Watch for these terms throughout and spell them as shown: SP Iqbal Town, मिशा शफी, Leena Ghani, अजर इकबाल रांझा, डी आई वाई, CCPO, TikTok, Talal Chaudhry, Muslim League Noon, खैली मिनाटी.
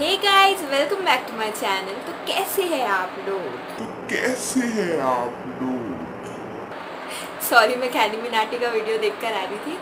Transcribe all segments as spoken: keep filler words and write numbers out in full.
Hey guys, welcome back to my channel. तो कैसे हैं आप लोग तो कैसे हैं आप लोग सॉरी, मैं खैली मिनाटी का वीडियो देखकर आ रही थी।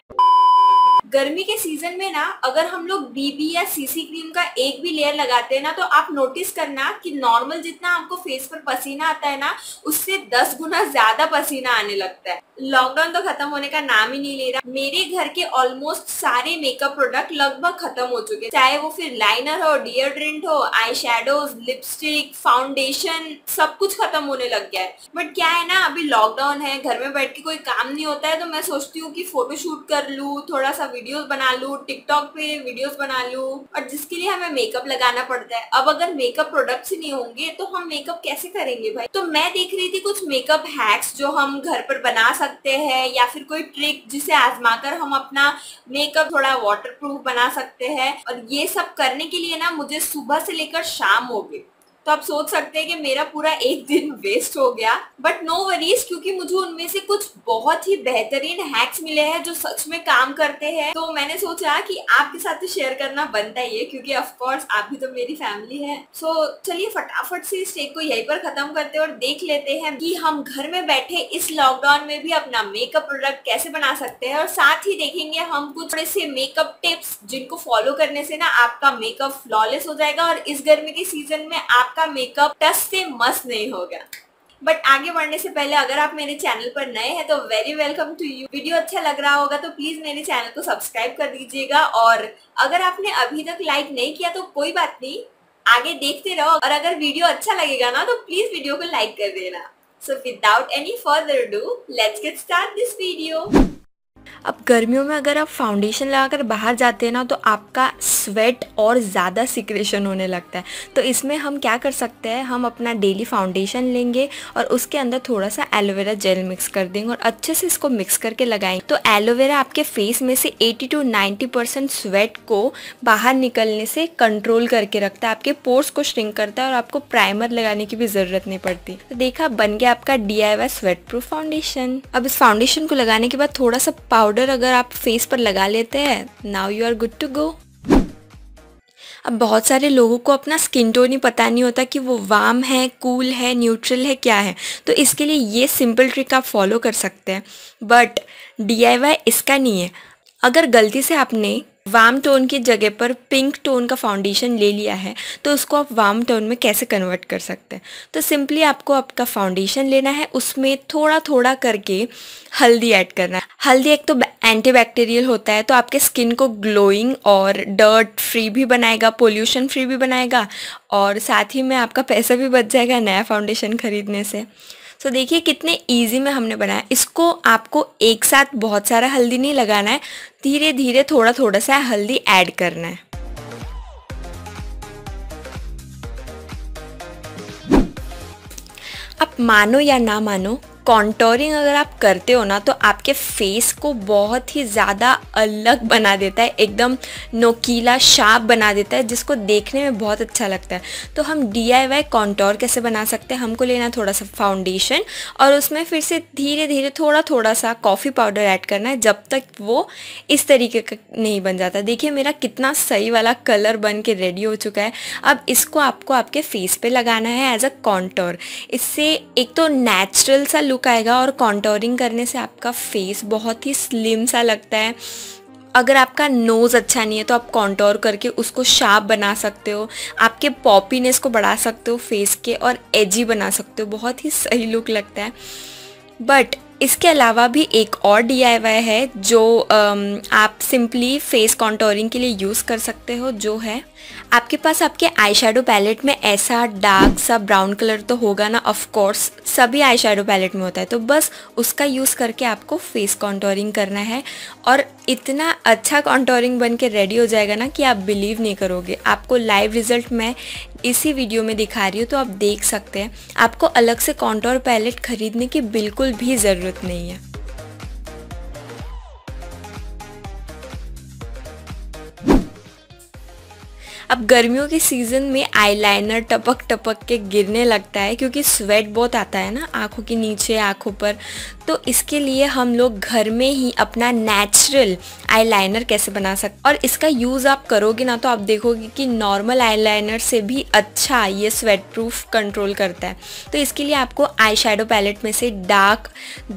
गर्मी के सीजन में ना अगर हम लोग बीबी या सीसी क्रीम का एक भी लेयर लगाते हैं ना, तो आप नोटिस करना कि नॉर्मल जितना आपको फेस पर पसीना आता है ना, उससे दस गुना ज्यादा पसीना आने लगता है। लॉकडाउन तो खत्म होने का नाम ही नहीं ले रहा। मेरे घर के ऑलमोस्ट सारे मेकअप प्रोडक्ट लगभग खत्म हो चुके हैं, चाहे वो फिर लाइनर हो, डियोड्रेंट हो, आई शेडोज, लिपस्टिक, फाउंडेशन, सब कुछ खत्म होने लग गया है। बट क्या है ना, अभी लॉकडाउन है, घर में बैठ के कोई काम नहीं होता है, तो मैं सोचती हूँ कि फोटोशूट कर लूँ, थोड़ा सा वीडियोस बना लूँ, टिकटॉक पे वीडियोस बना लूँ, और जिसके लिए हमें मेकअप लगाना पड़ता है। अब अगर मेकअप प्रोडक्ट्स नहीं होंगे तो हम मेकअप कैसे करेंगे भाई? तो मैं देख रही थी कुछ मेकअप हैक्स जो हम घर पर बना सकते हैं, या फिर कोई ट्रिक जिसे आजमाकर हम अपना मेकअप थोड़ा वाटरप्रूफ बना सकते हैं। और ये सब करने के लिए ना मुझे सुबह से लेकर शाम हो गई, तो आप सोच सकते हैं कि मेरा पूरा एक दिन वेस्ट हो गया। बट नो वरीज, क्योंकि मुझे उनमें से कुछ बहुत ही बेहतरीन हैक्स मिले हैं जो सच में काम करते हैं, तो मैंने सोचा कि आपके साथ शेयर करना बनता ही है, क्योंकि ऑफ कोर्स आप भी तो मेरी फैमिली है। सो so, चलिए फटाफट से इस टेक को यहीं पर खत्म करते हैं और देख लेते हैं कि हम घर में बैठे इस लॉकडाउन में भी अपना मेकअप प्रोडक्ट कैसे बना सकते हैं, और साथ ही देखेंगे हम कुछ थोड़े से मेकअप टिप्स जिनको फॉलो करने से ना आपका मेकअप फ्लॉलेस हो जाएगा और इस गर्मी के सीजन में आप का मेकअप टच से मस्त नहीं होगा। बट आगे बढ़ने से पहले अगर आप मेरे चैनल पर नए हैं तो very welcome to you. Video अच्छा लग रहा होगा तो प्लीज मेरे चैनल को सब्सक्राइब कर दीजिएगा, और अगर आपने अभी तक लाइक नहीं किया तो कोई बात नहीं, आगे देखते रहो, और अगर वीडियो अच्छा लगेगा ना तो प्लीज वीडियो को लाइक कर देना। So without any further do, let's get start this video. अब गर्मियों में अगर आप फाउंडेशन लगाकर बाहर जाते हैं ना, तो आपका स्वेट और ज़्यादा सिक्रेशन होने लगता है। तो इसमें हम क्या कर सकते हैं, हम अपना डेली फाउंडेशन लेंगे और उसके अंदर थोड़ा सा एलोवेरा जेल मिक्स कर देंगे और अच्छे से इसको मिक्स करके लगाएंगे। तो एलोवेरा आपके फेस में से अस्सी टू नब्बे परसेंट स्वेट को बाहर निकलने से कंट्रोल करके रखता है, आपके पोर्स को श्रिंक करता है और आपको प्राइमर लगाने की भी ज़रूरत नहीं पड़ती। तो देखा, बन गया आपका डी आई वाई sweat proof foundation. अब इस फाउंडेशन को लगाने के बाद थोड़ा सा पाउडर अगर आप फेस पर लगा लेते हैं, now you are good to go. अब बहुत सारे लोगों को अपना स्किन टोन ही पता नहीं होता कि वो वार्म है, कूल है, न्यूट्रल है, क्या है, तो इसके लिए ये सिंपल ट्रिक आप फॉलो कर सकते हैं। बट डी आई वाई इसका नहीं है। अगर गलती से आपने वार्म टोन की जगह पर पिंक टोन का फाउंडेशन ले लिया है, तो उसको आप वार्म टोन में कैसे कन्वर्ट कर सकते हैं? तो सिंपली आपको आपका फाउंडेशन लेना है, उसमें थोड़ा थोड़ा करके हल्दी ऐड करना है। हल्दी एक तो एंटीबैक्टीरियल होता है, तो आपके स्किन को ग्लोइंग और डर्ट फ्री भी बनाएगा, पोल्यूशन फ्री भी बनाएगा, और साथ ही में आपका पैसा भी बच जाएगा नया फाउंडेशन खरीदने से। सो so, देखिए कितने इजी में हमने बनाया। इसको आपको एक साथ बहुत सारा हल्दी नहीं लगाना है, धीरे धीरे थोड़ा थोड़ा सा हल्दी ऐड करना है। आप मानो या ना मानो, कॉन्टोरिंग अगर आप करते हो ना, तो आपके फेस को बहुत ही ज़्यादा अलग बना देता है, एकदम नोकीला, शार्प बना देता है, जिसको देखने में बहुत अच्छा लगता है। तो हम डी आई वाई कॉन्टोर कैसे बना सकते हैं, हमको लेना थोड़ा सा फाउंडेशन और उसमें फिर से धीरे धीरे थोड़ा थोड़ा सा कॉफ़ी पाउडर ऐड करना है, जब तक वो इस तरीके का नहीं बन जाता। देखिए मेरा कितना सही वाला कलर बन के रेडी हो चुका है। अब इसको आपको आपके फेस पर लगाना है एज अ कॉन्टोर। इससे एक तो नेचुरल सा लुक आएगा, और कॉन्टोरिंग करने से आपका फेस बहुत ही स्लिम सा लगता है। अगर आपका नोज़ अच्छा नहीं है तो आप कॉन्टोर करके उसको शार्प बना सकते हो, आपके पॉपीनेस को बढ़ा सकते हो फेस के, और एजी बना सकते हो, बहुत ही सही लुक लगता है। बट इसके अलावा भी एक और डी आई वाई है जो आम, आप सिंपली फेस कॉन्टोरिंग के लिए यूज़ कर सकते हो, जो है आपके पास आपके आई शेडो पैलेट में ऐसा डार्क सा ब्राउन कलर तो होगा ना, ऑफ कोर्स सभी आई शेडो पैलेट में होता है, तो बस उसका यूज़ करके आपको फेस कॉन्टोरिंग करना है। और इतना अच्छा कॉन्टोरिंग बन के रेडी हो जाएगा ना कि आप बिलीव नहीं करोगे। आपको लाइव रिजल्ट मैं इसी वीडियो में दिखा रही हूँ, तो आप देख सकते हैं। आपको अलग से कॉन्टोर पैलेट खरीदने की बिल्कुल भी ज़रूरत नहीं है। अब गर्मियों के सीज़न में आईलाइनर टपक टपक के गिरने लगता है, क्योंकि स्वेट बहुत आता है ना आँखों के नीचे, आँखों पर, तो इसके लिए हम लोग घर में ही अपना नेचुरल आईलाइनर कैसे बना सकते, और इसका यूज़ आप करोगे ना तो आप देखोगे कि नॉर्मल आईलाइनर से भी अच्छा ये स्वेट प्रूफ कंट्रोल करता है। तो इसके लिए आपको आई शेडो पैलेट में से डार्क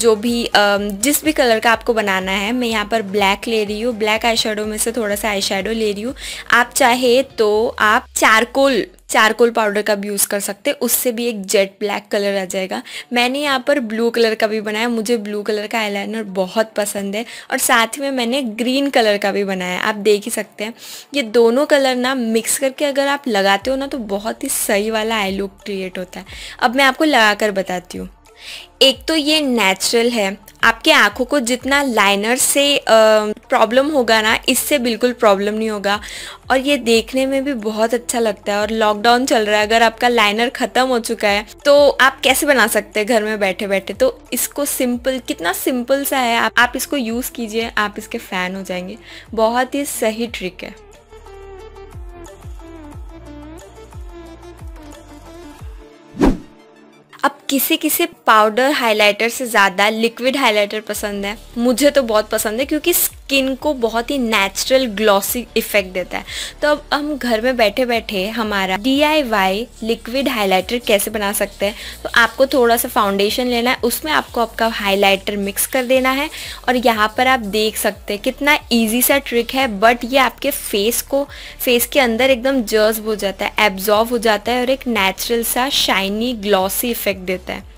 जो भी जिस भी कलर का आपको बनाना है, मैं यहाँ पर ब्लैक ले रही हूँ, ब्लैक आई शेडो में से थोड़ा सा आई शेडो ले रही हूँ। आप चाहे तो आप चारकोल चारकोल पाउडर का भी यूज़ कर सकते, उससे भी एक जेट ब्लैक कलर आ जाएगा। मैंने यहाँ पर ब्लू कलर का भी बनाया, मुझे ब्लू कलर का आईलाइनर बहुत पसंद है, और साथ में मैंने ग्रीन कलर का भी बनाया, आप देख ही सकते हैं। ये दोनों कलर ना मिक्स करके अगर आप लगाते हो ना तो बहुत ही सही वाला आई लुक क्रिएट होता है। अब मैं आपको लगा कर बताती हूँ। एक तो ये नेचुरल है, आपके आँखों को जितना लाइनर से प्रॉब्लम होगा ना, इससे बिल्कुल प्रॉब्लम नहीं होगा, और ये देखने में भी बहुत अच्छा लगता है। और लॉकडाउन चल रहा है, अगर आपका लाइनर ख़त्म हो चुका है तो आप कैसे बना सकते हैं घर में बैठे बैठे, तो इसको सिंपल, कितना सिंपल सा है, आप, आप इसको यूज़ कीजिए, आप इसके फ़ैन हो जाएंगे। बहुत ही सही ट्रिक है। अब किसी किसी पाउडर हाइलाइटर से ज़्यादा लिक्विड हाइलाइटर पसंद है, मुझे तो बहुत पसंद है क्योंकि स्किन को बहुत ही नेचुरल ग्लॉसी इफेक्ट देता है। तो अब हम घर में बैठे बैठे हमारा डी आई वाई liquid highlighter कैसे बना सकते हैं, तो आपको थोड़ा सा फाउंडेशन लेना है, उसमें आपको आपका हाइलाइटर मिक्स कर देना है, और यहाँ पर आप देख सकते हैं कितना ईजी सा ट्रिक है, बट ये आपके फेस को, फेस के अंदर एकदम जज्ब हो जाता है, एब्जॉर्व हो जाता है, और एक नेचुरल सा शाइनी ग्लॉसी इफेक्ट देता है।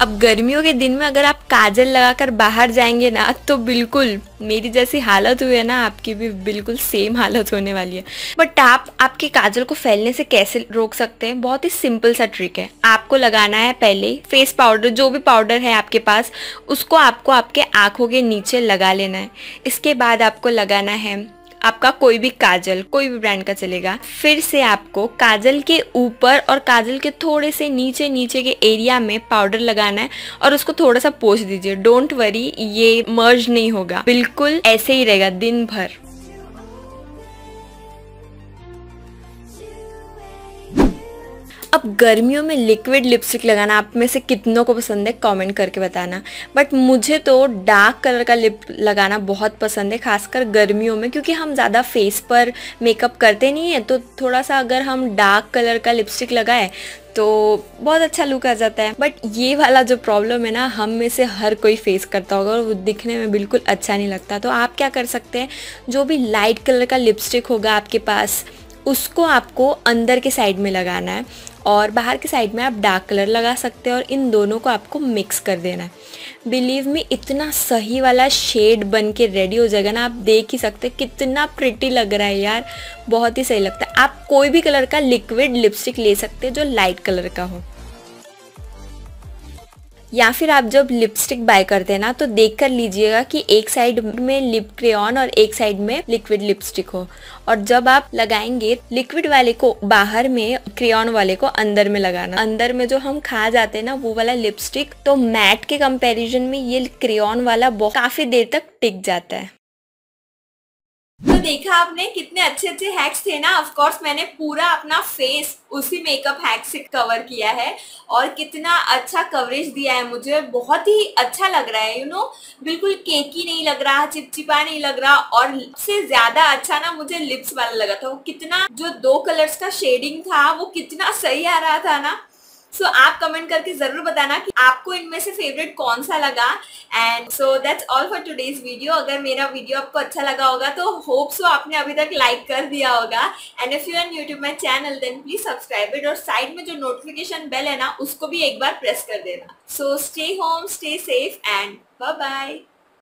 अब गर्मियों के दिन में अगर आप काजल लगाकर बाहर जाएंगे ना तो बिल्कुल मेरी जैसी हालत हुई है ना, आपकी भी बिल्कुल सेम हालत होने वाली है। बट आप आपके काजल को फैलने से कैसे रोक सकते हैं, बहुत ही सिंपल सा ट्रिक है। आपको लगाना है पहले फेस पाउडर, जो भी पाउडर है आपके पास, उसको आपको आपके आंखों के नीचे लगा लेना है। इसके बाद आपको लगाना है आपका कोई भी काजल, कोई भी ब्रांड का चलेगा। फिर से आपको काजल के ऊपर और काजल के थोड़े से नीचे नीचे के एरिया में पाउडर लगाना है, और उसको थोड़ा सा पोंछ दीजिए। डोंट वरी, ये मर्ज नहीं होगा, बिल्कुल ऐसे ही रहेगा दिन भर। अब गर्मियों में लिक्विड लिपस्टिक लगाना आप में से कितनों को पसंद है, कमेंट करके बताना। बट मुझे तो डार्क कलर का लिप लगाना बहुत पसंद है, खासकर गर्मियों में, क्योंकि हम ज़्यादा फेस पर मेकअप करते नहीं है, तो थोड़ा सा अगर हम डार्क कलर का लिपस्टिक लगाए तो बहुत अच्छा लुक आ जाता है। बट ये वाला जो प्रॉब्लम है ना, हम में से हर कोई फेस करता होगा, और वो दिखने में बिल्कुल अच्छा नहीं लगता। तो आप क्या कर सकते हैं, जो भी लाइट कलर का लिपस्टिक होगा आपके पास, उसको आपको अंदर के साइड में लगाना है, और बाहर के साइड में आप डार्क कलर लगा सकते हैं, और इन दोनों को आपको मिक्स कर देना है। बिलीव मी, इतना सही वाला शेड बन के रेडी हो जाएगा ना, आप देख ही सकते हैं कितना प्रिटी लग रहा है यार, बहुत ही सही लगता है। आप कोई भी कलर का लिक्विड लिपस्टिक ले सकते हैं जो लाइट कलर का हो। या फिर आप जब लिपस्टिक बाय करते हैं ना तो देख कर लीजिएगा कि एक साइड में लिप क्रेयॉन और एक साइड में लिक्विड लिपस्टिक हो, और जब आप लगाएंगे लिक्विड वाले को बाहर में, क्रेयॉन वाले को अंदर में लगाना। अंदर में जो हम खा जाते हैं ना वो वाला लिपस्टिक, तो मैट के कंपैरिजन में ये क्रेयॉन वाला बहुत काफी देर तक टिक जाता है। तो देखा आपने कितने अच्छे अच्छे हैक्स थे ना। ऑफ कोर्स मैंने पूरा अपना फेस उसी मेकअप हैक से कवर किया है, और कितना अच्छा कवरेज दिया है, मुझे बहुत ही अच्छा लग रहा है। यू नो, बिल्कुल केकी नहीं लग रहा, चिपचिपा नहीं लग रहा, और सबसे ज्यादा अच्छा ना मुझे लिप्स वाला लगा था। वो कितना, जो दो कलर्स का शेडिंग था वो कितना सही आ रहा था ना। सो so, आप कमेंट करके जरूर बताना कि आपको इनमें से फेवरेट कौन सा लगा। And so that's all for today's video. अगर मेरा वीडियो आपको अच्छा लगा होगा तो होप सो आपने अभी तक लाइक कर दिया होगा। And if you are new to my channel then please subscribe it, और साइड में जो नोटिफिकेशन बेल है ना उसको भी एक बार प्रेस कर देना। So stay home, stay safe, and bye bye.